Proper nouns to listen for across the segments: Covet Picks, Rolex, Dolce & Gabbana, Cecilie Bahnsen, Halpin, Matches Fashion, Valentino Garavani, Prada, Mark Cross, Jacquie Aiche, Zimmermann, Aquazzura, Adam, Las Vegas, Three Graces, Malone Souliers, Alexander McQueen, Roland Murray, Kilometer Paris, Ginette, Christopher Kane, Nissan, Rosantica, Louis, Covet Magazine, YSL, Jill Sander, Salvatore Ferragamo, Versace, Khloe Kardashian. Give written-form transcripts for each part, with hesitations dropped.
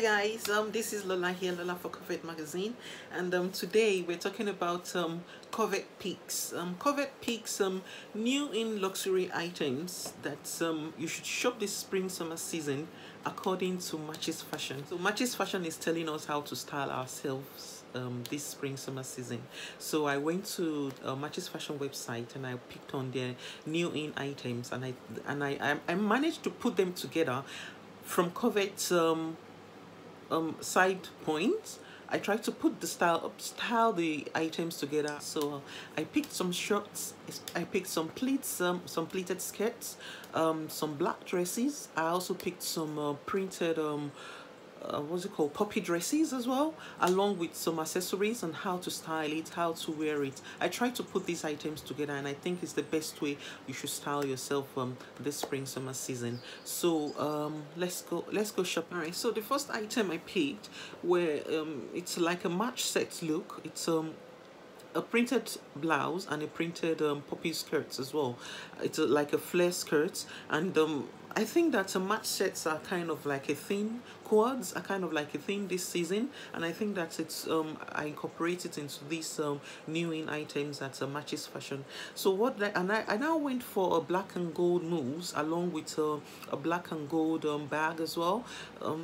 Guys, this is Lola here, Lola for Covet Magazine, and today we're talking about Covet Picks. Covet Picks, new in luxury items that you should shop this spring-summer season according to Matches Fashion. So Matches Fashion is telling us how to style ourselves this spring-summer season. So I went to Matches Fashion website and I picked on their new in items, and I managed to put them together from Covet side points. I tried to put the style the items together. So I picked some shorts, I picked some pleats, some pleated skirts, some black dresses. I also picked some printed poppy dresses as well, along with some accessories on how to style it, how to wear it. I tried to put these items together, and I think it's the best way you should style yourself this spring summer season. So let's go shopping. All right, so the first item I picked were it's like a match set look. It's a printed blouse and a printed poppy skirts as well. It's like a flare skirt, and I think that match sets are kind of like a theme. Quads are kind of like a theme this season, and I think that it's I incorporate it into these new in items that Matches Fashion. So I now went for a black and gold mousse along with a black and gold bag as well.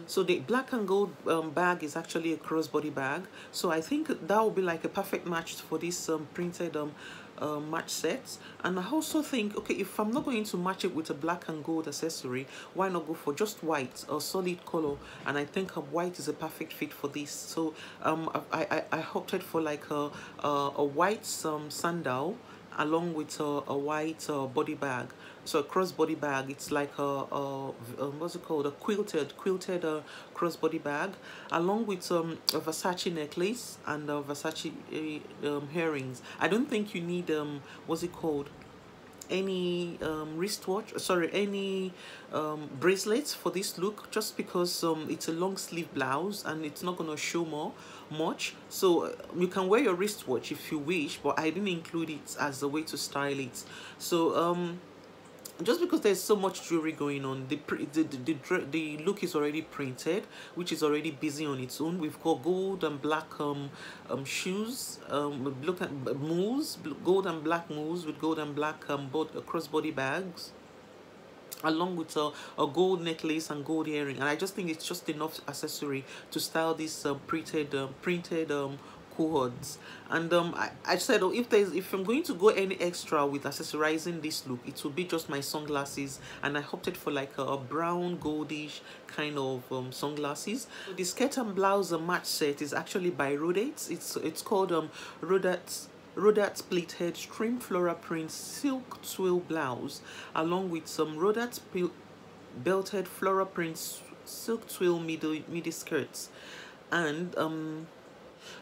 So the black and gold bag is actually a crossbody bag. So I think that will be like a perfect match for this printed match sets. And I also think, okay, if I'm not going to match it with a black and gold accessory, why not go for just white or solid color? And I think white is a perfect fit for this. So I opted for like a white sandal along with a white body bag. So a crossbody bag, it's like a quilted crossbody bag, along with a Versace necklace and Versace earrings. I don't think you need any wristwatch, sorry, any bracelets for this look, just because it's a long sleeve blouse and it's not going to show much. So you can wear your wristwatch if you wish, but I didn't include it as a way to style it. So just because there's so much jewelry going on, the look is already printed, which is already busy on its own. We've got gold and black shoes, gold and black mousse with gold and black crossbody bags, along with a gold necklace and gold earring. And I just think it's just enough accessory to style this printed quads. And I said, oh, if I'm going to go any extra with accessorizing this look, it will be just my sunglasses, and I opted for like a brown goldish kind of sunglasses. The skirt and blouse match set is actually by Rodarte. It's called Rodarte pleated shrimp floral print silk twill blouse, along with some Rodarte belted floral print silk twill midi skirts. And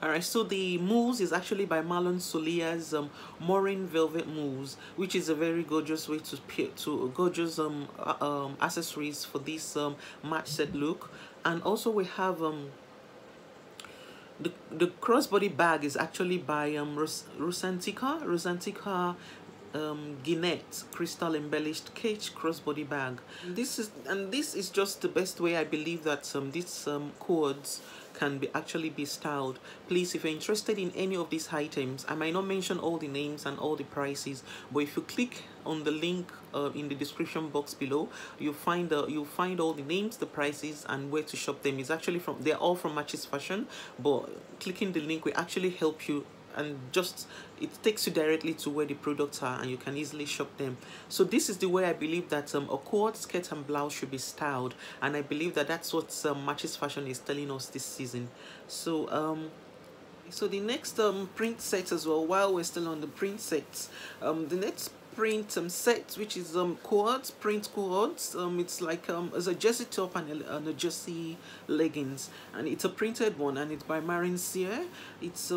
alright, so the mousse is actually by Malone Souliers Maureen Velvet Mousse, which is a very gorgeous way to gorgeous accessories for this match set look. And also we have the crossbody bag is actually by Rosantica Guinette crystal embellished cage crossbody bag. This is just the best way I believe that these cords can actually be styled. Please, if you're interested in any of these items, I might not mention all the names and all the prices, but if you click on the link in the description box below, you'll find all the names, the prices, and where to shop them. It's actually they're all from Matches Fashion, but clicking the link will actually help you, and it takes you directly to where the products are, and you can easily shop them. So this is the way I believe that a quad skirt and blouse should be styled, and I believe that that's what Matches Fashion is telling us this season. So so the next print set as well, while we're still on the print sets, the next print set, which is quads, print quads. It's like it's a jersey top and a jersey leggings, and it's a printed one, and it's by Marin Sear. It's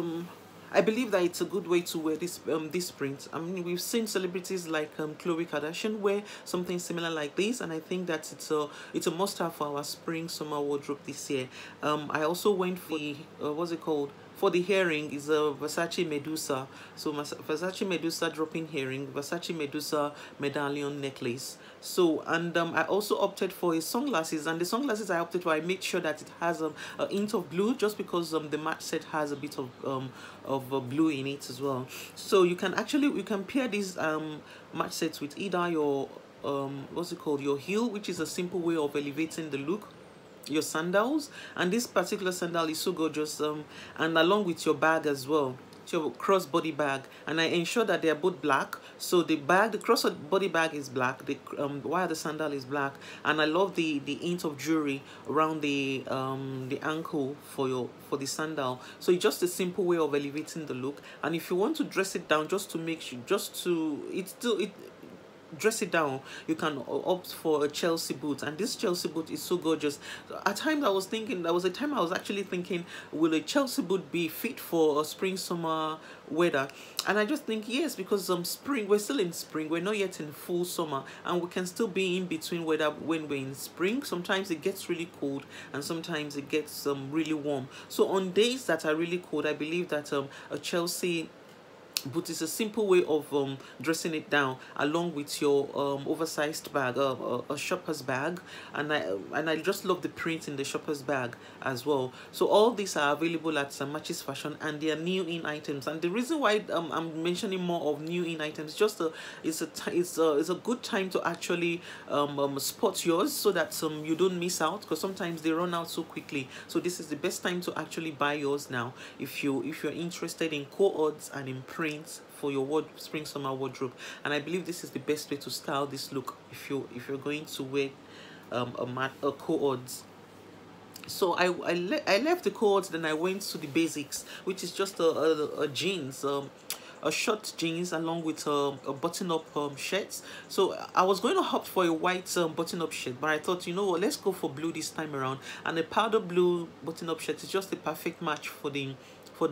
I believe that it's a good way to wear this this print. I mean, we've seen celebrities like Khloe Kardashian wear something similar like this, and I think that it's a must-have for our spring summer wardrobe this year. I also went for the what's it called? For the herring is a Versace Medusa. So Versace Medusa dropping herring, Versace Medusa medallion necklace. So, and I also opted for his sunglasses, and the sunglasses I opted for, I made sure that it has a hint of blue, just because the match set has a bit of blue in it as well. So you can actually, you can pair these match sets with either your what's it called, your heel, which is a simple way of elevating the look, your sandals, and this particular sandal is so gorgeous, and along with your bag as well, your crossbody bag. And I ensure that they are both black. So the bag, the crossbody bag is black, the while the sandal is black. And I love the hint of jewelry around the ankle for the sandal. So it's just a simple way of elevating the look. And if you want to dress it down, just to make sure, just to dress it down, you can opt for a Chelsea boot, and this Chelsea boot is so gorgeous. At times I was thinking, there was a time I was actually thinking, will a Chelsea boot be fit for a spring summer weather? And I just think yes, because spring, we're still in spring, we're not yet in full summer, and we can still be in between weather. When we're in spring, sometimes it gets really cold, and sometimes it gets really warm. So on days that are really cold, I believe that a Chelsea but it's a simple way of dressing it down, along with your oversized bag, a shopper's bag, and I just love the print in the shopper's bag as well. So all these are available at Matches Fashion, and they are new in items. And the reason why I'm mentioning more of new in items, just it's a good time to actually spot yours, so that you don't miss out, because sometimes they run out so quickly. So this is the best time to actually buy yours now, if you're interested in cohorts and in print for your spring summer wardrobe. And I believe this is the best way to style this look if you're going to wear a cohords. So I left the cohorts, then I went to the basics, which is just a jeans, a short jeans, along with a button-up shirts. So I was going to opt for a white button-up shirt, but I thought, you know what, let's go for blue this time around. And a powder blue button-up shirt is just the perfect match for the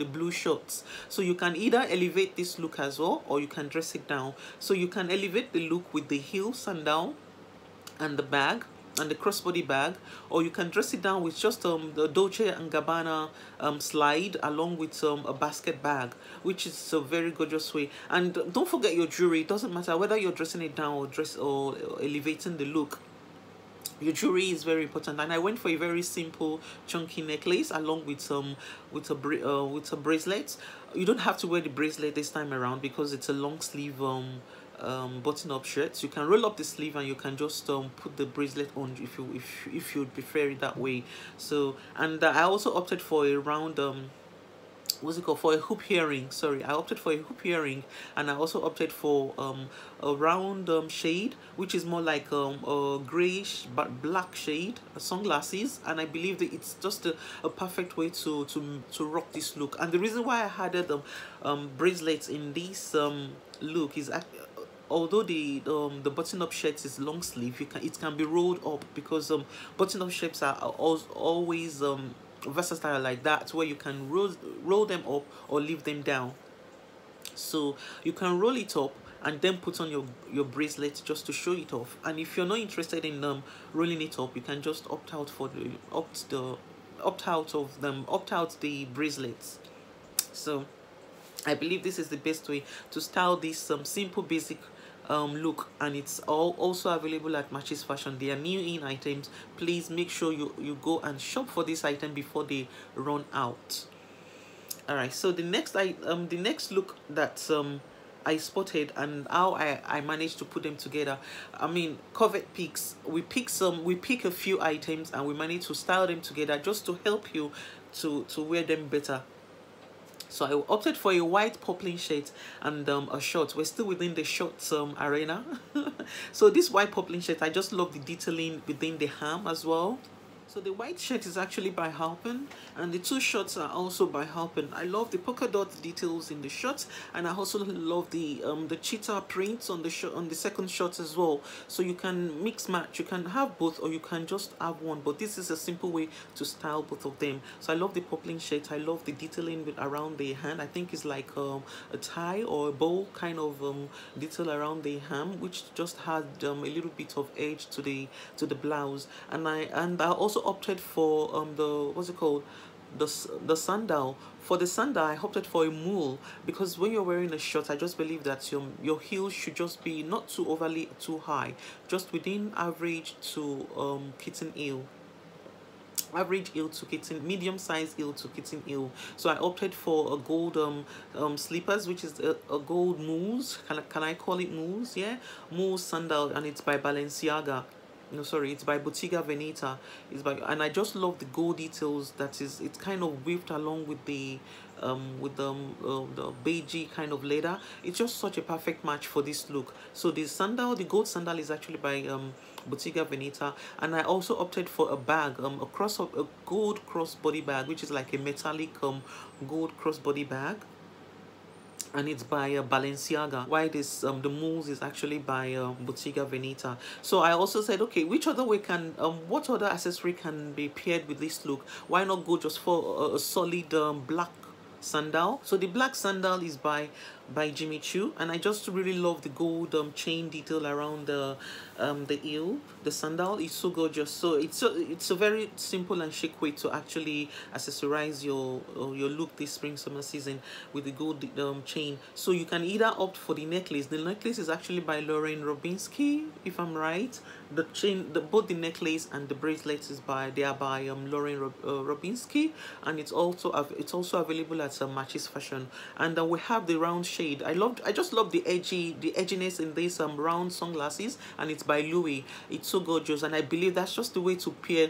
blue shorts. So you can either elevate this look as well, or you can dress it down. So you can elevate the look with the heel, sandal, and the bag, and the crossbody bag, or you can dress it down with just the Dolce and Gabbana slide, along with a basket bag, which is a very gorgeous way. And don't forget your jewelry. It doesn't matter whether you're dressing it down or elevating the look. Your jewelry is very important, and I went for a very simple chunky necklace, along with a bracelet. You don't have to wear the bracelet this time around, because it's a long sleeve button-up shirts. You can roll up the sleeve, and you can just put the bracelet on if you prefer it that way. So, and I also opted for a round what's it called, for a hoop earring. Sorry, I opted for a hoop earring, and I also opted for a round shade, which is more like a grayish but black shade, sunglasses. And I believe that it's just a perfect way to rock this look. And the reason why I added bracelets in this look is actually, although the button-up shirt is long sleeve, it can be rolled up, because button-up shirts are always versatile like that, where you can roll them up or leave them down. So you can roll it up and then put on your bracelet just to show it off. And if you're not interested in rolling it up, you can just opt out the bracelets. So I believe this is the best way to style this simple basic look, and it's all also available at Matches Fashion. They are new in items. Please make sure you go and shop for this item before they run out. All right, so the next look that I spotted, and how I managed to put them together. I mean, Covet Picks. We pick a few items, and we manage to style them together, just to help you to wear them better. So I opted for a white poplin shirt and a short. We're still within the short arena. So this white poplin shirt, I just love the detailing within the hem as well. So the white shirt is actually by Halpin, and the two shirts are also by Halpin. I love the polka dot details in the shirt, and I also love the cheetah prints on the shirt, on the second shirt as well. So you can mix match, you can have both, or you can just have one, but this is a simple way to style both of them. So I love the poplin shirt, I love the detailing with around the hand. I think it's like a tie or a bow kind of detail around the hem, which just had a little bit of edge to the blouse. And I also opted for the sandal. For the sandal, I opted for a mule, because when you're wearing a shirt, I just believe that your heels should just be not too overly too high, just within average to kitten heel. Average heel to kitten, medium size heel to kitten heel. So I opted for a gold slippers, which is a gold mousse. Can I call it mousse? Yeah, mousse sandal, and it's by Balenciaga. No, sorry, it's by Bottega Veneta. And I just love the gold details. That is, it's kind of weaved along with the beigey kind of leather. It's just such a perfect match for this look. So the sandal, the gold sandal, is actually by Bottega Veneta, and I also opted for a bag, a gold crossbody bag, which is like a metallic gold crossbody bag, and it's by Balenciaga. Why this the mousse is actually by Bottega Veneta. So I also said, okay, which other way can what other accessory can be paired with this look? Why not go just for a solid black sandal? So the black sandal is by Jimmy Choo, and I just really love the gold chain detail around the heel. The sandal is so gorgeous. So it's a very simple and chic way to actually accessorize your look this spring summer season with the gold chain. So you can either opt for the necklace. The necklace is actually by Lauren Robinski, if I'm right. The chain, both the necklace and the bracelet is by Lauren Robinski, and it's also available at Matches Fashion. And then we have the round shade. I just love the edginess in these round sunglasses, and it's by Louis. It's so gorgeous, and I believe that's just the way to pair.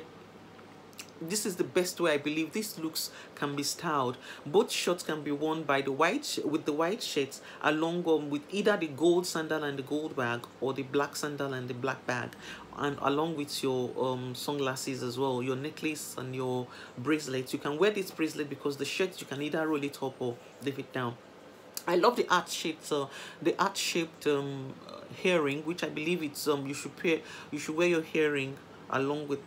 This is the best way I believe these looks can be styled. Both shirts can be worn by the white with the white shirts along with either the gold sandal and the gold bag, or the black sandal and the black bag, and along with your sunglasses as well, your necklace and your bracelet. You can wear this bracelet because the shirt, you can either roll it up or leave it down. I love the art shaped herring, which I believe it's you should wear your herring along with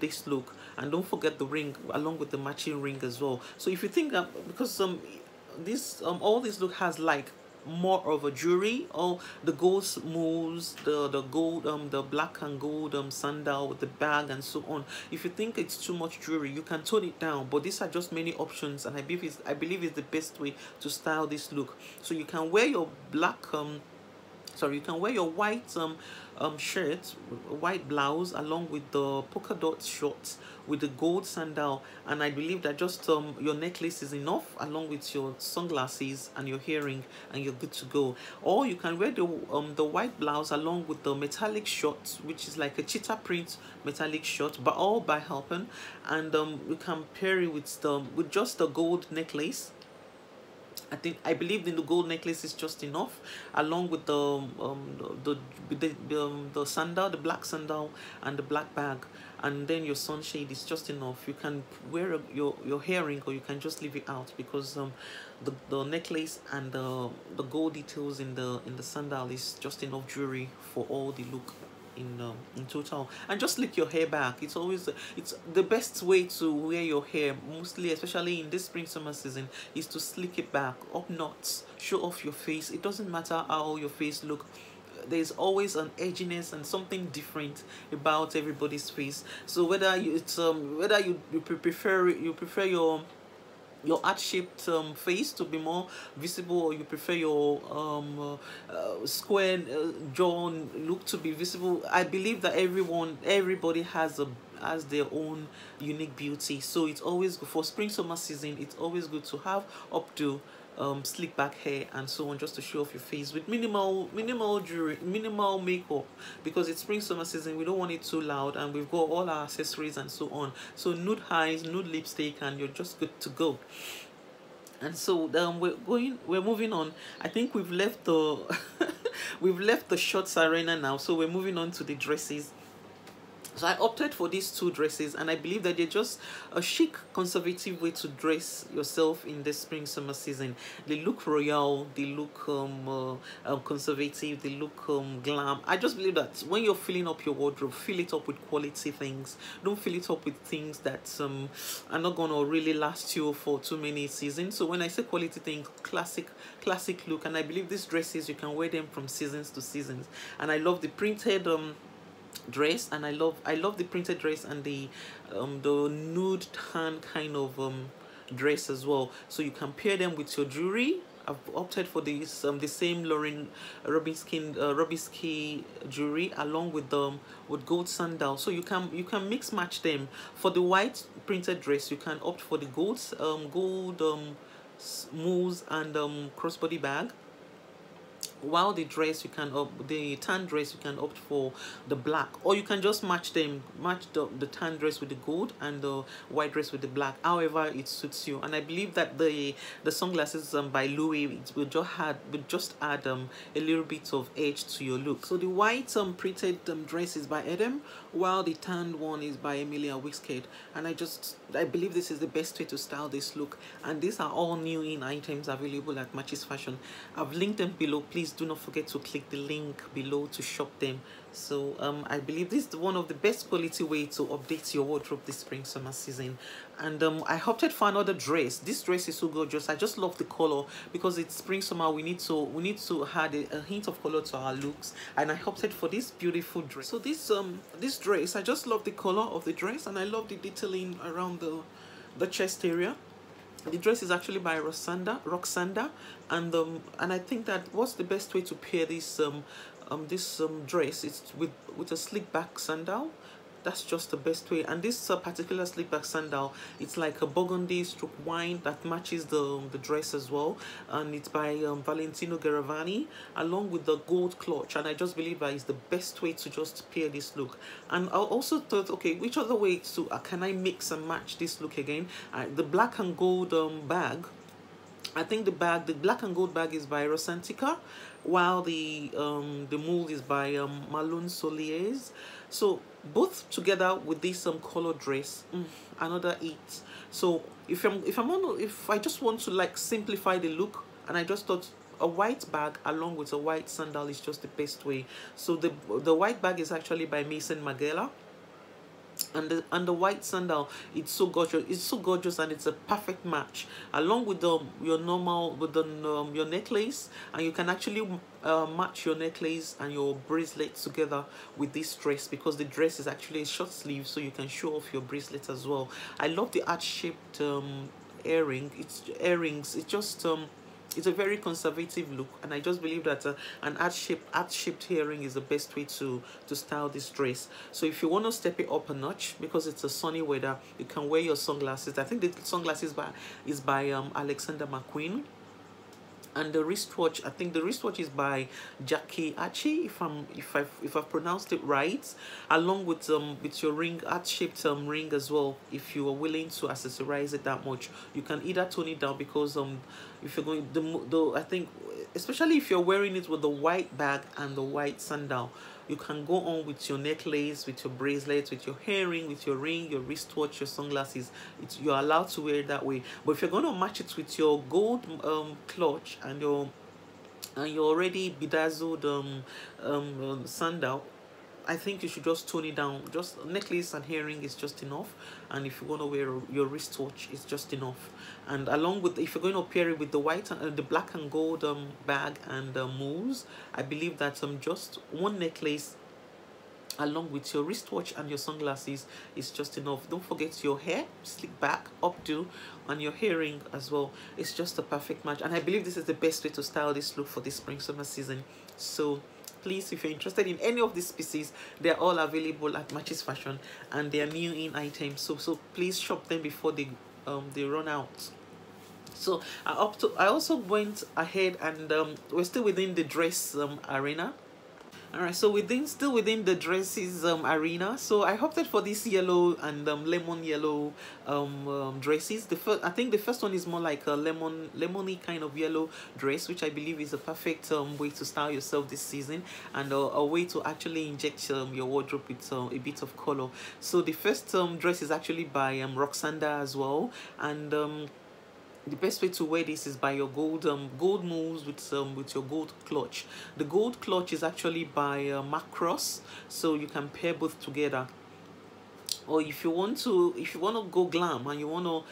this look, and don't forget the ring along with the matching ring as well. So if you think that, because all this look has like more of a jewelry, or the gold mousse, the gold the black and gold sandal with the bag and so on, if you think it's too much jewelry, you can tone it down. But these are just many options, and I believe it's the best way to style this look. So you can wear your black white shirt, white blouse, along with the polka dot shorts with the gold sandal, and I believe that just your necklace is enough, along with your sunglasses and your herring, and you're good to go. Or you can wear the white blouse along with the metallic shorts, which is like a cheetah print metallic short, but all by Halpin, and you can pair it with just the gold necklace. I believe in the gold necklace is just enough, along with the sandal, the black sandal and the black bag, and then your sunshade is just enough. You can wear your herring, or you can just leave it out, because the necklace and the gold details in the sandal is just enough jewelry for all the look in total. And just lick your hair back. It's the best way to wear your hair, mostly, especially in this spring summer season, is to slick it back, up knots, show off your face. It doesn't matter how your face looks, there's always an edginess and something different about everybody's face. So whether you prefer your art-shaped face to be more visible, or you prefer your square jaw look to be visible, I believe that everybody has their own unique beauty. So it's always good for spring summer season. It's always good to have up to slick back hair and so on, just to show off your face with minimal jewelry, minimal makeup, because it's spring summer season. We don't want it too loud, and we've got all our accessories and so on. So nude eyes, nude lipstick, and you're just good to go. And so we're moving on. I think we've left the we've left the shorts arena now, so we're moving on to the dresses. So I opted for these two dresses, and I believe that they're just a chic, conservative way to dress yourself in the spring-summer season. They look royal, they look conservative, they look glam. I just believe that when you're filling up your wardrobe, fill it up with quality things. Don't fill it up with things that are not going to really last you for too many seasons. So when I say quality things, classic look. And I believe these dresses, you can wear them from seasons to seasons. And I love the printed dress, and I love the printed dress and the nude tan kind of dress as well. So you can pair them with your jewelry. I've opted for this the same Lauren Robinski jewelry along with gold sandal. So you can mix match them. For the white printed dress, you can opt for the gold mousse and crossbody bag. While the dress, you can the tan dress, you can opt for the black, or you can just match them, match the tan dress with the gold and the white dress with the black, however it suits you. And I believe that the sunglasses by Louis will just add a little bit of edge to your look. So the white printed dress is by Adam, while the tanned one is by Emilia Wickstead. And I believe this is the best way to style this look, and these are all new in items available at Matches Fashion. I've linked them below. Please do not forget to click the link below to shop them. So I believe this is one of the best quality way to update your wardrobe this spring summer season. And I opted for another dress. This dress is so gorgeous. I just love the color, because it's spring summer. We need to add a hint of color to our looks, and I opted for this beautiful dress. So this dress, I just love the color of the dress, and I love the detailing around the chest area. The dress is actually by Roksanda, and I think that what's the best way to pair this dress? It's with a slick back sandal. That's just the best way. And this particular slick back sandal, it's like a burgundy stroke wine that matches the dress as well. And it's by Valentino Garavani, along with the gold clutch. And I just believe that is the best way to just pair this look. And I also thought, okay, which other way to can I mix and match this look again? The black and gold bag. I think the black and gold bag is by Rosantica, while the mold is by Malone Souliers. So both together with this color dress, another eight. So if I just want to like simplify the look, and I just thought a white bag along with a white sandal is just the best way. So the white bag is actually by Maison Margiela. And the white sandal, it's so gorgeous. It's so gorgeous, and it's a perfect match along with your necklace. And you can actually match your necklace and your bracelet together with this dress, because the dress is actually a short sleeve, so you can show off your bracelet as well. I love the heart-shaped earrings. It's just it's a very conservative look, and I just believe that an heart-shaped earring is the best way to style this dress. So if you want to step it up a notch, because it's a sunny weather, you can wear your sunglasses. I think the sunglasses is by Alexander McQueen. And the wristwatch, I think the wristwatch is by Jacquie Aiche, if I've pronounced it right, along with your ring, heart-shaped ring as well. If you are willing to accessorize it that much, you can either tone it down, because if you're going I think especially if you're wearing it with the white bag and the white sandal, you can go on with your necklace, with your bracelets, with your earring, with your ring, your wristwatch, your sunglasses. You're allowed to wear it that way. But if you're going to match it with your gold clutch and your already bedazzled sandal, I think you should just tone it down. Just necklace and earring is just enough, and if you want to wear your wristwatch, it's just enough. And along with, if you're going to pair it with the white and the black and gold bag and mousse, I believe that just one necklace along with your wristwatch and your sunglasses is just enough. Don't forget your hair, slick back, updo, and your earring as well. It's just a perfect match, and I believe this is the best way to style this look for the spring summer season. So please, if you're interested in any of these pieces, they're all available at Matches Fashion, and they are new in items, so please shop them before they run out. So I also went ahead, and we're still within the dress arena. All right, so still within the dresses arena, so I opted for this yellow and lemon yellow dresses. I think the first one is more like a lemony kind of yellow dress, which I believe is a perfect way to style yourself this season, and a way to actually inject your wardrobe with a bit of color. So the first dress is actually by Roksanda as well, and the best way to wear this is by your gold moves with your gold clutch. The gold clutch is actually by Mark Cross, so you can pair both together. Or if you want to go glam and you want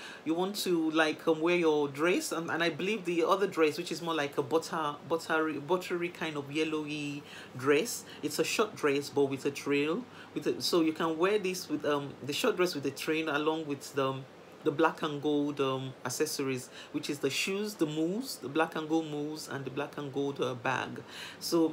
to like wear your dress, and I believe the other dress, which is more like a buttery kind of yellowy dress, it's a short dress but with a trail, so you can wear this with the short dress with the trail, along with the black and gold accessories, which is the shoes, the moves, the black and gold moves, and the black and gold bag. So,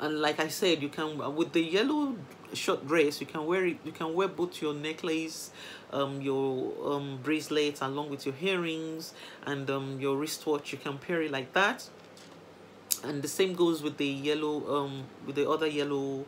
and like I said, you can, with the yellow short dress, you can wear it, you can wear both your necklace, your bracelets, along with your earrings and your wristwatch. You can pair it like that, and the same goes with the yellow with the other yellow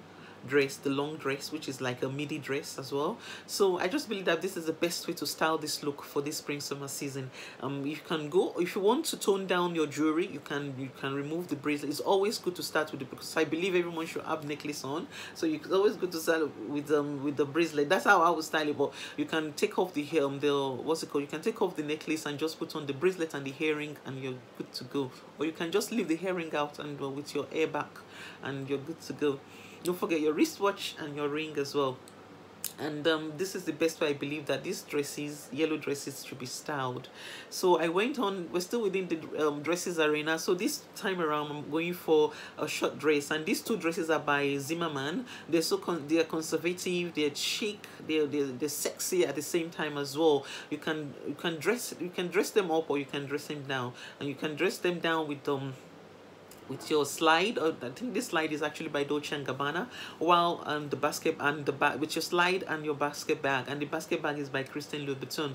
dress, the long dress, which is like a midi dress as well. So I just believe that this is the best way to style this look for this spring summer season. You can go, if you want to tone down your jewelry, you can remove the bracelet. It's always good to start with it, because I believe everyone should have necklace on, so it's always good to start with the bracelet. That's how I would style it. But you can take off you can take off the necklace and just put on the bracelet and the earring, and you're good to go. Or you can just leave the earring out and with your hair back, and you're good to go. Don't forget your wristwatch and your ring as well. And this is the best way I believe that these dresses, yellow dresses, should be styled. So I went on, we're still within the dresses arena. So this time around I'm going for a short dress, and these two dresses are by Zimmermann. They're they are conservative, they're chic, they're sexy at the same time as well. You can dress them up, or you can dress them down, and you can dress them down with your slide. I think this slide is actually by Dolce & Gabbana, while the basket and the bag, with your slide and your basket bag, and the basket bag is by Christian Louboutin.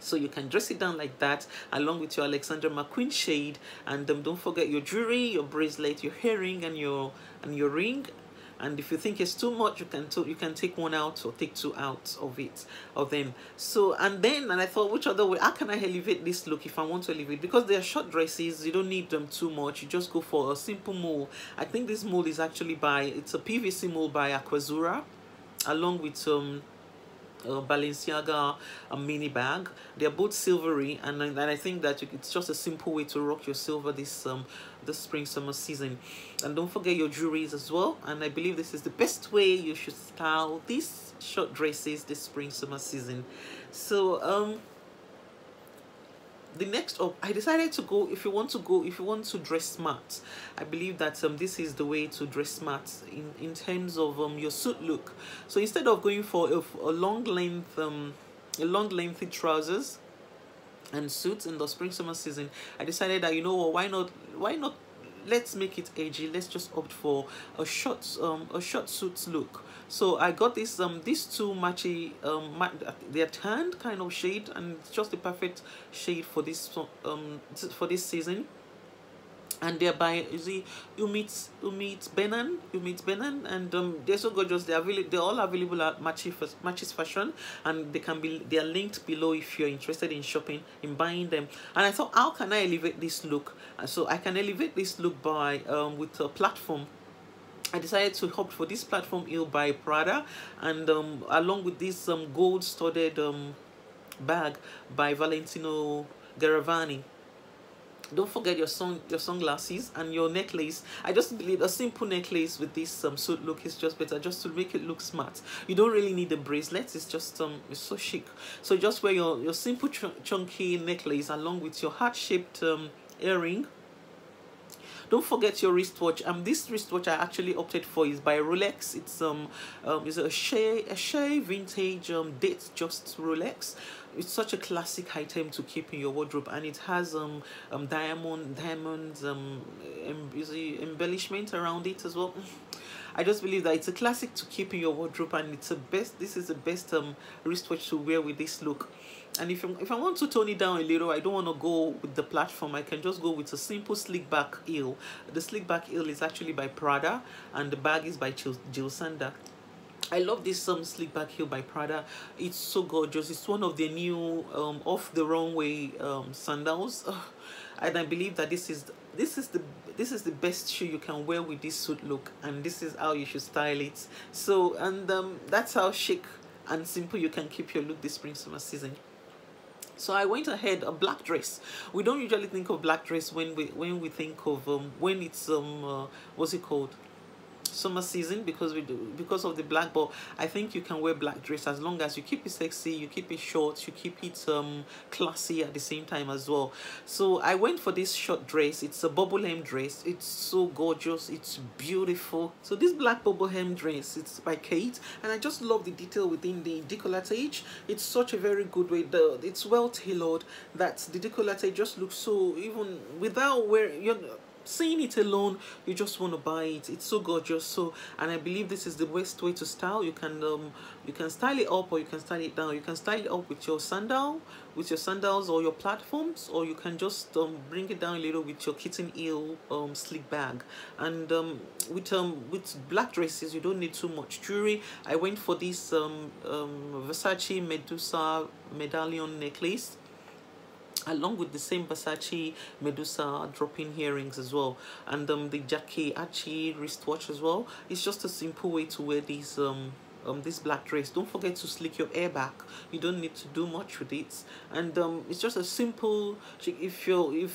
So you can dress it down like that, along with your Alexander McQueen shade, and don't forget your jewelry, your bracelet, your earring, and your ring. And if you think it's too much, you can take one out or take two out of them. So and I thought, which other way, how can I elevate this look if I want to elevate? Because they are short dresses, you don't need them too much. You just go for a simple mole. I think this mole is actually it's a PVC mole by Aquazura, along with Balenciaga mini bag. They're both silvery, and I think that it's just a simple way to rock your silver this spring summer season. And don't forget your jewelries as well, and I believe this is the best way you should style these short dresses this spring summer season. So the next up, I decided to go, if you want to dress smart, I believe that this is the way to dress smart in terms of your suit look. So instead of going for a long lengthy trousers and suits in the spring summer season, I decided that, you know what, why not, let's make it edgy. Let's just opt for a short suit look. So I got this these two matchy they're tanned kind of shade, and it's just the perfect shade for this season. And thereby, you see, Umit Benan, and they're so gorgeous. They're all available at Matches Fashion, and they are linked below if you're interested in shopping, in buying them. And I thought, how can I elevate this look? So I can elevate this look by with a platform. I decided to opt for this platform heel by Prada, and along with this gold studded bag by Valentino Garavani. Don't forget your sunglasses and your necklace. I just believe a simple necklace with this suit look is just better, just to make it look smart. You don't really need the bracelets. It's just it's so chic. So just wear your simple chunky necklace, along with your heart-shaped earring. Don't forget your wristwatch. This wristwatch I actually opted for is by Rolex. It's is a Shea vintage date just Rolex. It's such a classic item to keep in your wardrobe, and it has diamonds embellishment around it as well. I just believe that it's a classic to keep in your wardrobe, and it's the best. This is the best wristwatch to wear with this look. And if I want to tone it down a little, I don't want to go with the platform. I can just go with a simple slick back heel. The slick back heel is actually by Prada, and the bag is by Jill Sander. I love this slick back heel by Prada. It's so gorgeous. It's one of the new off the runway sandals, and I believe that this is the best shoe you can wear with this suit look, and this is how you should style it. So, and that's how chic and simple you can keep your look this spring summer season. So I went ahead, a black dress. We don't usually think of black dress when we think of when it's what's it called, summer season, because of the black, but I think you can wear black dress as long as you keep it sexy, you keep it short, you keep it classy at the same time as well. So I went for this short dress. It's a bubble hem dress. It's so gorgeous, it's beautiful. So this black bubble hem dress, it's by Kate, and I just love the detail within the décolletage. It's such a very good way, it's well tailored, that the décolletage just looks so, even without wearing, you know, seeing it alone, you just want to buy it. It's so gorgeous. So, and I believe this is the best way to style. You can style it up or you can style it down. You can style it up with your sandal, with your sandals or your platforms, or you can just bring it down a little with your kitten heel slick bag. And with black dresses, you don't need too much jewelry. I went for this Versace Medusa medallion necklace, along with the same Versace Medusa drop-in earrings as well, and the Jacquie Aiche wristwatch as well. It's just a simple way to wear these this black dress. Don't forget to slick your hair back. You don't need to do much with it, and it's just a simple. If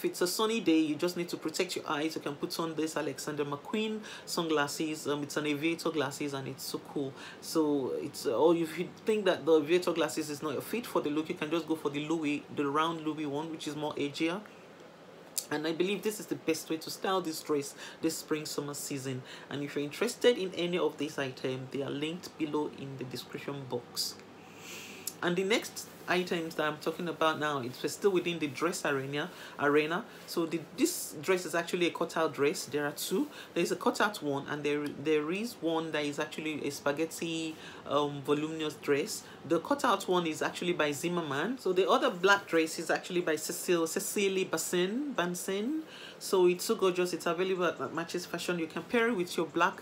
it's a sunny day, you just need to protect your eyes. You can put on this Alexander McQueen sunglasses. It's an aviator glasses, and it's so cool. So it's or if you think that the aviator glasses is not a fit for the look, you can just go for the Louis, the round Louis one, which is more edgier. And I believe this is the best way to style this dress this spring summer season. And if you're interested in any of these items, they are linked below in the description box. And the next items that I'm talking about now, it's still within the dress arena. So this dress is actually a cutout dress. There are two. There's a cutout one, and there is one that is actually a spaghetti voluminous dress. The cutout one is actually by Zimmermann. So the other black dress is actually by Cecilie Bahnsen. So it's so gorgeous. It's available at Matches Fashion. You can pair it with your black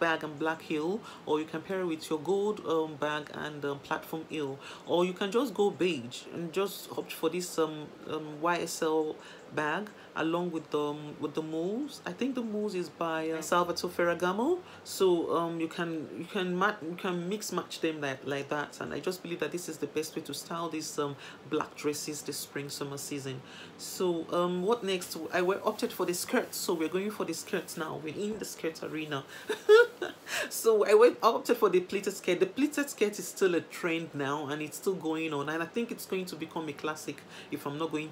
bag and black heel, or you can pair it with your gold bag and platform heel, or you can just go beige and just opt for this YSL bag along with the mousse. I think the mousse is by Salvatore Ferragamo. So you can mix match them like that, and I just believe that this is the best way to style these black dresses this spring summer season. So what next? I opted for the skirts. So we're going for the skirts now. We're in the skirt arena. So I opted for the pleated skirt. The pleated skirt is still a trend now, and it's still going on, and I think it's going to become a classic. If I'm not going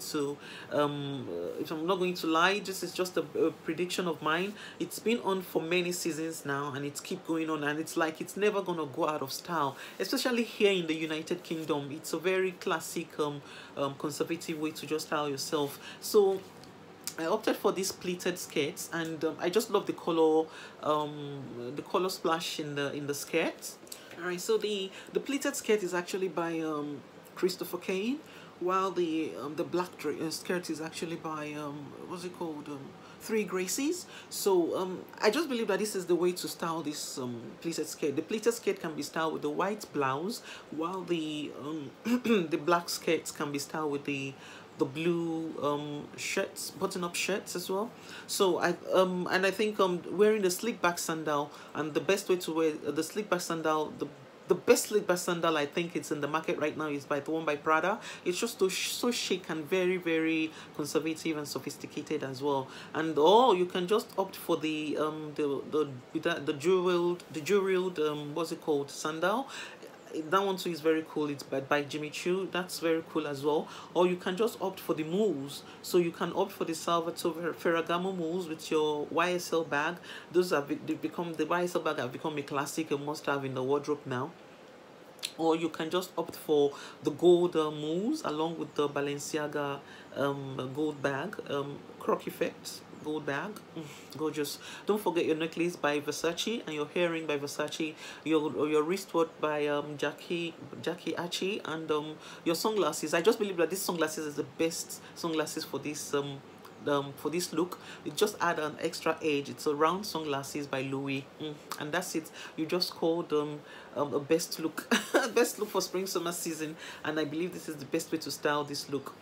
to lie, this is just a prediction of mine. It's been on for many seasons now, and it's keep going on, and it's like it's never gonna go out of style, especially here in the United Kingdom. It's a very classic conservative way to just style yourself. So I opted for these pleated skirts, and I just love the color splash in the skirt. All right, so the pleated skirt is actually by Christopher Kane, while the black skirt is actually by what's it called, Three Graces. So I just believe that this is the way to style this pleated skirt. The pleated skirt can be styled with the white blouse, while the the black skirts can be styled with the blue shirts, button-up shirts as well. So I think wearing the slick back sandal, and the best way to wear the slick back sandal, the best slick back sandal I think it's in the market right now is by the one by Prada. It's just so chic and very, very conservative and sophisticated as well. And or you can just opt for the jeweled what's it called, sandal. That one too is very cool. It's by Jimmy Choo. That's very cool as well. Or you can just opt for the mousse. So you can opt for the Salvatore Ferragamo mousse with your YSL bag. Those have become, the YSL bag have become a classic, a must-have in the wardrobe now. Or you can just opt for the gold mousse along with the Balenciaga gold bag, croc effect. gold bag. Gorgeous. Don't forget your necklace by Versace and your earring by Versace, your wristwatch by Jacquie Aiche, and your sunglasses. I just believe that these sunglasses is the best sunglasses for this look. It just add an extra edge. It's a round sunglasses by Louis, and that's it. You just call them a best look. Best look for spring summer season, and I believe this is the best way to style this look.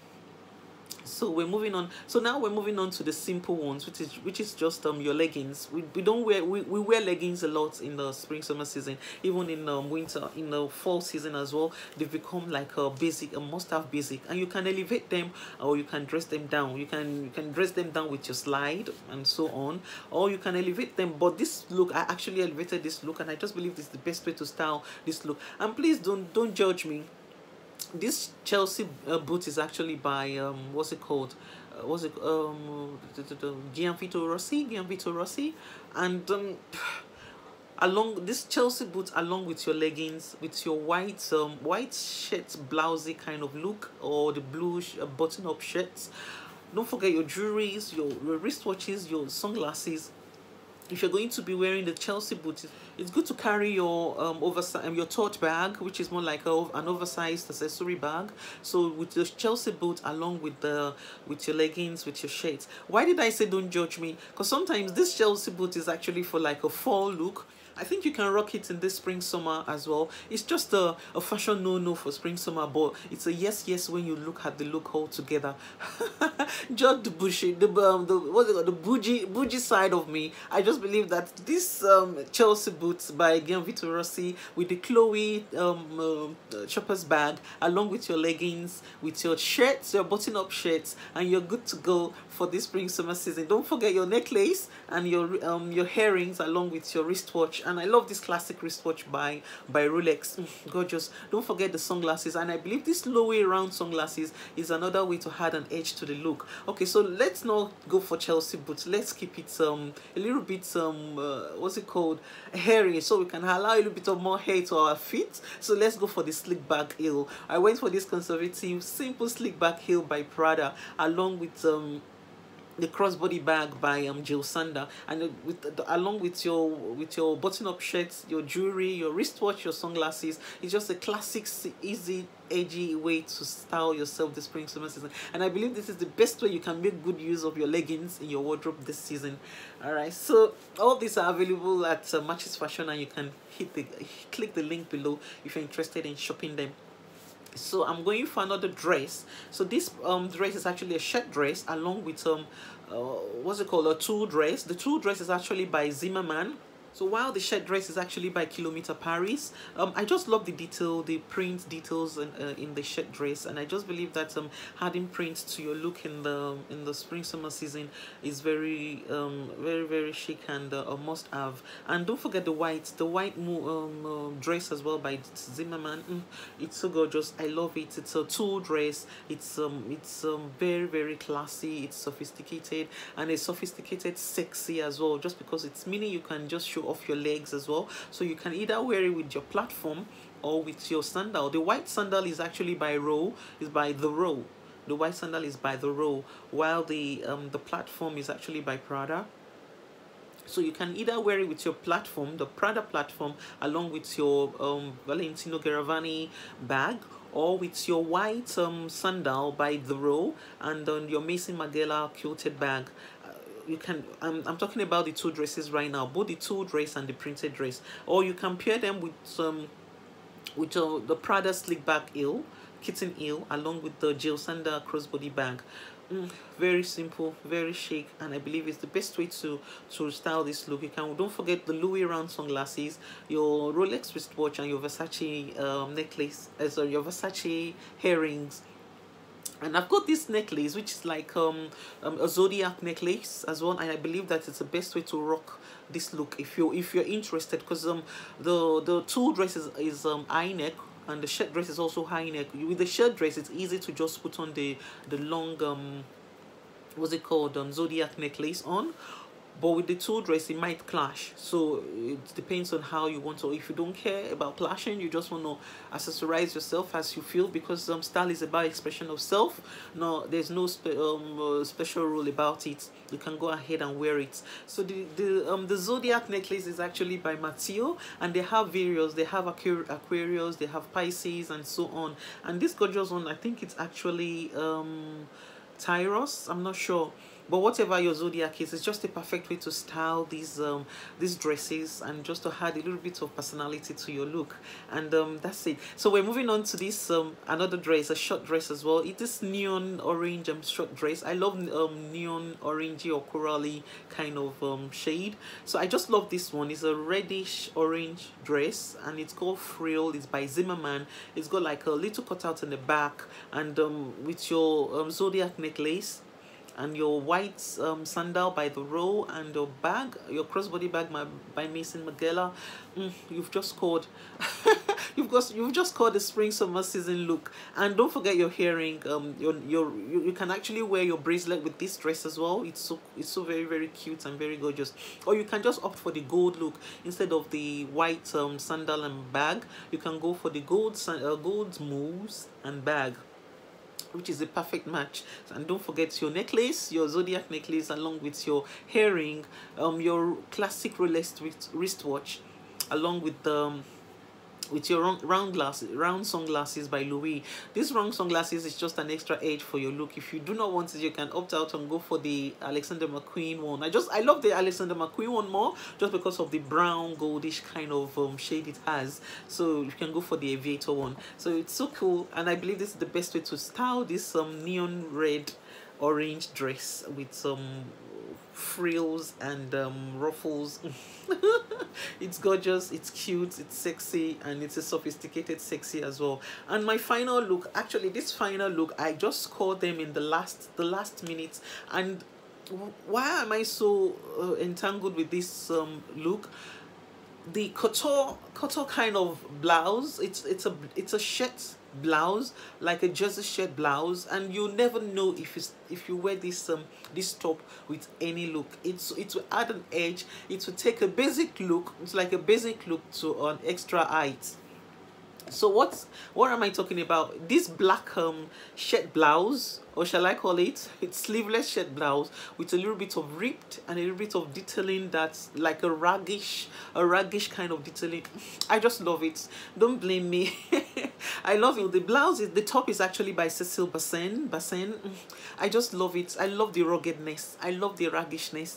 So we're moving on. So now we're moving on to the simple ones, which is just your leggings. We don't wear, we wear leggings a lot in the spring summer season, even in winter, in the fall season as well. They've become like a basic, a must-have basic, and you can elevate them or you can dress them down. You can dress them down with your slide and so on, or you can elevate them. But this look, I actually elevated this look, and I just believe this is the best way to style this look. And please don't judge me. This Chelsea boot is actually by what's it called? Was it Gianvito Rossi? And along this Chelsea boot, along with your leggings, with your white white shirt, blousey kind of look, or the blue button-up shirts. Don't forget your jewelries, your wristwatches, your sunglasses. If you're going to be wearing the Chelsea boot, it's good to carry your your tote bag, which is more like an oversized accessory bag. So with the Chelsea boot, along with the your leggings, with your shirts. Why did I say don't judge me? Because sometimes this Chelsea boot is actually for like a fall look. I think you can rock it in this spring summer as well. It's just a fashion no-no for spring summer, but it's a yes when you look at the look all together. Just the bushy, the bougie side of me. I just believe that this Chelsea boots by Gianvito Rossi with the Chloe shopper's bag, along with your leggings, with your shirts, your button-up shirts, and you're good to go for this spring summer season. Don't forget your necklace and your earrings, along with your wristwatch. And I love this classic wristwatch by Rolex. Gorgeous. Don't forget the sunglasses, and I believe this Louis round sunglasses is another way to add an edge to the look. Okay, so let's not go for Chelsea boots. Let's keep it a little bit what's it called, hairy, so we can allow a little bit of more hair to our feet. So let's go for the slick back heel. I went for this conservative simple slick back heel by Prada, along with the crossbody bag by Jill Sander, and along with your button-up shirts, your jewelry, your wristwatch, your sunglasses. It's just a classic, easy, edgy way to style yourself this spring summer season, and I believe this is the best way you can make good use of your leggings in your wardrobe this season. All right, so all these are available at Matches Fashion, and you can click the link below if you're interested in shopping them. So I'm going for another dress. So this dress is actually a shirt dress, along with what's it called, a tulle dress. The tulle dress is actually by Zimmermann. So while the shirt dress is actually by Kilometer Paris, I just love the detail, the print details in the shirt dress, and I just believe that adding prints to your look in the spring summer season is very very chic and a must have. And don't forget the white dress as well by Zimmermann. It's so gorgeous. I love it. It's a tulle dress. It's very classy. It's sophisticated, and it's sophisticated sexy as well. Just because it's mini, you can just show off your legs as well. So you can either wear it with your platform or with your sandal. The white sandal is actually by the Row. The white sandal is by the Row, while the platform is actually by Prada. So you can either wear it with your platform, the Prada platform, along with your Valentino Garavani bag, or with your white sandal by the Row, and on your Maison Margiela quilted bag. You can I'm talking about the two dresses right now, both the tulle dress and the printed dress. Or you can pair them with the Prada slick back heel, kitten heel, along with the Jill Sander crossbody bag. Very simple, very chic, and I believe it's the best way to style this look. You can don't forget the Louis round sunglasses, your Rolex wristwatch, and your Versace necklace, sorry, your Versace earrings. And I've got this necklace, which is like a zodiac necklace as well, and I believe that it's the best way to rock this look if you're interested, because the tulle dress is high neck, and the shirt dress is also high neck. With the shirt dress, it's easy to just put on the long zodiac necklace on. But with the toe dress, it might clash. So it depends on how you want to. If you don't care about clashing, you just want to accessorize yourself as you feel, because style is about expression of self. No, there's no special rule about it. You can go ahead and wear it. So the Zodiac necklace is actually by Matteo, and they have various. They have Aquarius, they have Pisces, and so on. And this gorgeous one, I think it's actually Taurus. I'm not sure. But whatever your zodiac is, it's just a perfect way to style these dresses and just to add a little bit of personality to your look. And that's it. So we're moving on to this another dress, a short dress as well. It is neon orange short dress. I love neon orangey or corally kind of shade. So I just love this one. It's a reddish orange dress, and it's called Frill. It's by Zimmermann. It's got like a little cutout in the back, and with your zodiac necklace and your white sandal by the Row, and your bag, your crossbody bag by Maison Margiela. You've just scored. You've just caught the spring summer season look. And don't forget your earring. You can actually wear your bracelet with this dress as well. It's so very, very cute and very gorgeous. Or you can just opt for the gold look instead of the white sandal and bag. You can go for the gold mousse and bag, which is a perfect match. And don't forget your necklace, your zodiac necklace, along with your earring, your classic Rolex wristwatch, along with your round sunglasses by Louis. These round sunglasses is just an extra edge for your look. If you do not want it, you can opt out and go for the Alexander McQueen one. I love the Alexander McQueen one more, just because of the brown goldish kind of shade it has. So you can go for the aviator one. So it's so cool, and I believe this is the best way to style this neon red orange dress with some frills and ruffles. It's gorgeous, it's cute, it's sexy, and it's a sophisticated sexy as well. And my final look, actually this final look, I just scored them in the last minute. And why am I so entangled with this look? The couture kind of blouse, it's a shirt blouse, like a jersey shirt blouse, and you never know if you wear this top with any look. It will add an edge. It will take a basic look. It's like a basic look to an extra height. So what am I talking about? This black shirt blouse, or shall I call it, it's sleeveless shirt blouse with a little bit of ripped and a little bit of detailing that's like a raggish kind of detailing. I just love it. Don't blame me. I love it. The blouse, the top is actually by Cecilie Bahnsen. I just love it. I love the ruggedness. I love the raggishness.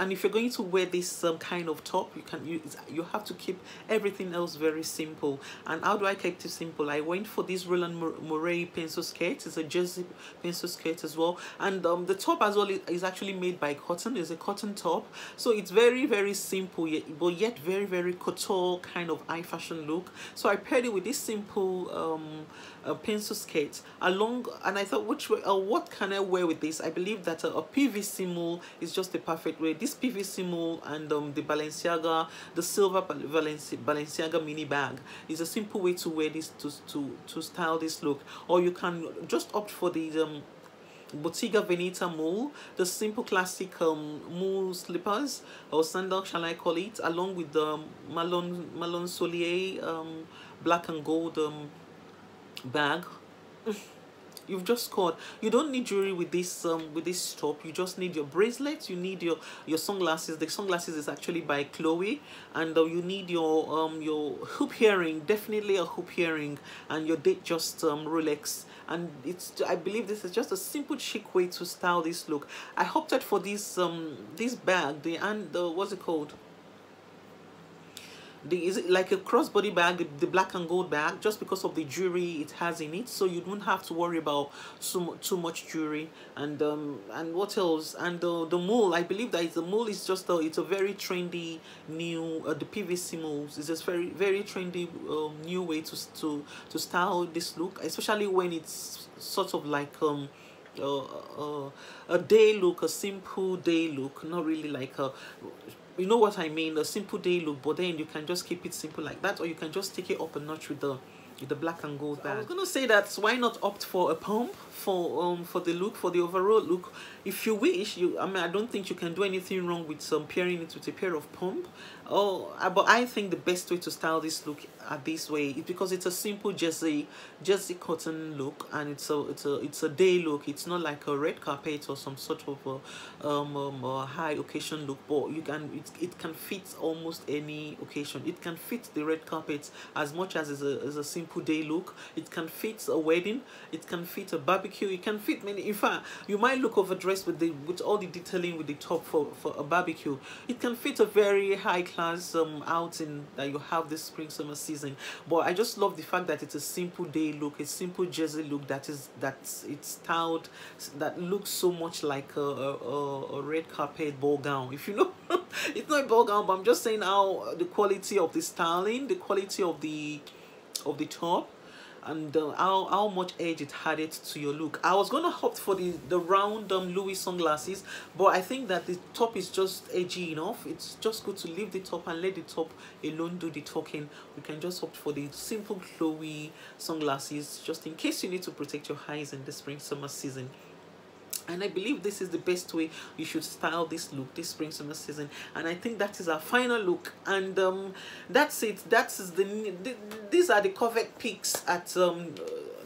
And if you're going to wear this kind of top, you have to keep everything else very simple. And how do I keep it simple? I went for this Roland Murray pencil skirt. It's a jersey pencil skirt as well. And the top as well is actually made by cotton. It's a cotton top. So it's very, very simple, but yet very, very couture kind of high fashion look. So I paired it with this simple pencil skirt along, and I thought, what can I wear with this? I believe that a PVC mole is just the perfect way. This PVC mole and the Balenciaga, the silver Balenciaga mini bag is a simple way to wear this to style this look. Or you can just opt for the Bottega Veneta mole, the simple classic mole slippers or sandal, shall I call it, along with the Malone Souliers black and gold bag. You've just scored. You don't need jewelry with this top. You just need your bracelets. You need your sunglasses. The sunglasses is actually by Chloe, and you need your hoop earring, definitely a hoop earring, and your date just Rolex. And I believe this is just a simple chic way to style this look. I opted for this this bag, what's it called? Is it like a crossbody bag, the black and gold bag, just because of the jewelry it has in it, so you don't have to worry about too much jewelry. And what else? And the mole, I believe that the mole is just it's a very trendy new the PVC moles is just very, very trendy new way to style this look, especially when it's sort of like a day look, a simple day look, not really like a, you know what I mean, a simple day look. But then you can just keep it simple like that, or you can just take it up a notch with the With the black and gold bag. I was gonna say that why not opt for a pump for the look, for the overall look. If you wish, I mean, I don't think you can do anything wrong with some pairing it with a pair of pump. But I think the best way to style this look this way is because it's a simple jersey cotton look, and it's a day look. It's not like a red carpet or some sort of a high occasion look. But you can it can fit almost any occasion. It can fit the red carpet as much as is a simple day look. It can fit a wedding. It can fit a barbecue. It can fit many. In fact, you might look overdressed with all the detailing with the top for a barbecue. It can fit a very high class outing that you have this spring summer season. But I just love the fact that it's a simple day look, a simple jersey look that's styled, that looks so much like a red carpet ball gown, if you know. It's not a ball gown, but I'm just saying how the quality of the styling, the quality of the top, and how much edge it added to your look. I was gonna opt for the round Louis sunglasses, but I think that the top is just edgy enough. It's just good to leave the top and let the top alone do the talking. We can just opt for the simple Chloe sunglasses, just in case you need to protect your eyes in the spring summer season. And I believe this is the best way you should style this look this spring summer season. And I think that is our final look. And that's it. These are the Covet Picks at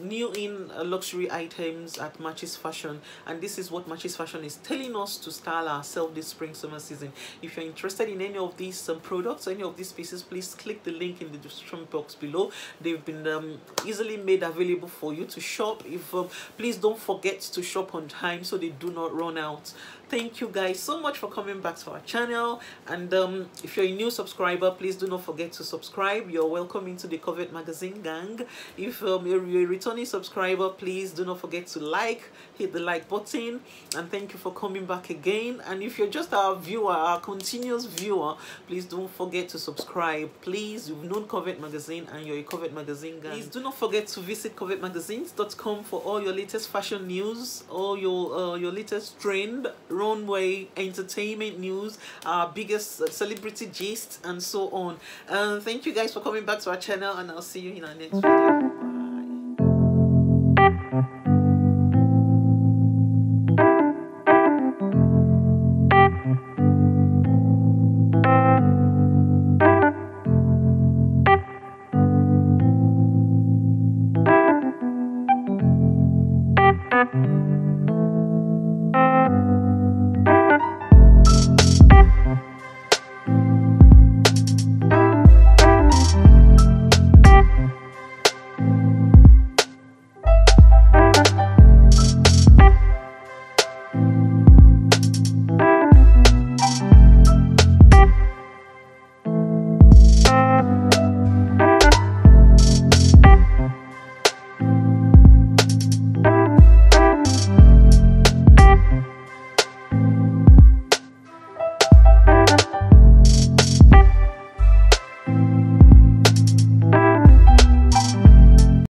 new in luxury items at Matches Fashion, and this is what Matches Fashion is telling us to style ourselves this spring summer season. If you're interested in any of these products, any of these pieces, please click the link in the description box below. They've been easily made available for you to shop. If please don't forget to shop on time so they do not run out. Thank you guys so much for coming back to our channel, and if you're a new subscriber, please do not forget to subscribe. You're welcome into the Covet Magazine gang. If you're a returning subscriber, please do not forget to hit the like button, and thank you for coming back again. And if you're just our viewer, our continuous viewer, please don't forget to subscribe. Please, you've known Covet Magazine and you're a Covet Magazine gang. Please do not forget to visit covetmagazines.com for all your latest fashion news, all your latest trend, runway, entertainment news, our biggest celebrity gist, and so on. Thank you guys for coming back to our channel, and I'll see you in our next video.